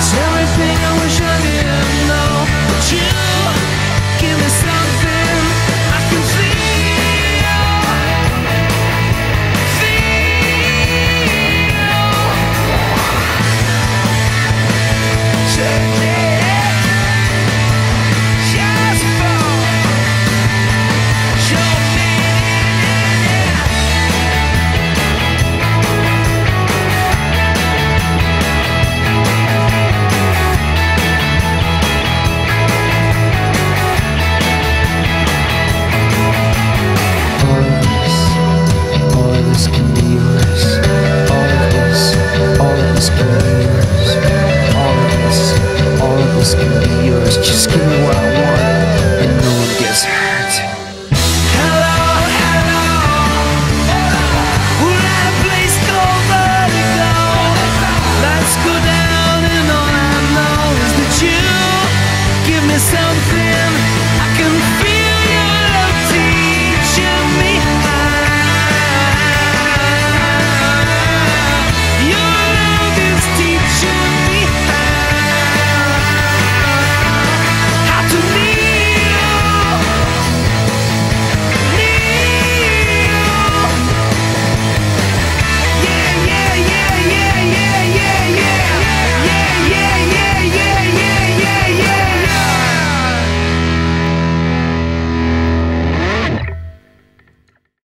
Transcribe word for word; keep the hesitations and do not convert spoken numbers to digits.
It's everything I wish I didn't know, but you give me something I can feel, feel. Check it. All of this can be yours, just give me one.